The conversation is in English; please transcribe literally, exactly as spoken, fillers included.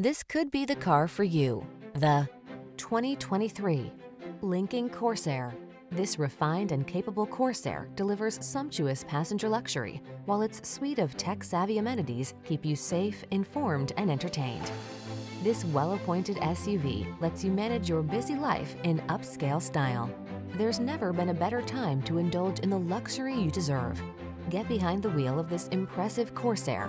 This could be the car for you. The twenty twenty-three Lincoln Corsair. This refined and capable Corsair delivers sumptuous passenger luxury, while its suite of tech-savvy amenities keep you safe, informed, and entertained. This well-appointed S U V lets you manage your busy life in upscale style. There's never been a better time to indulge in the luxury you deserve. Get behind the wheel of this impressive Corsair.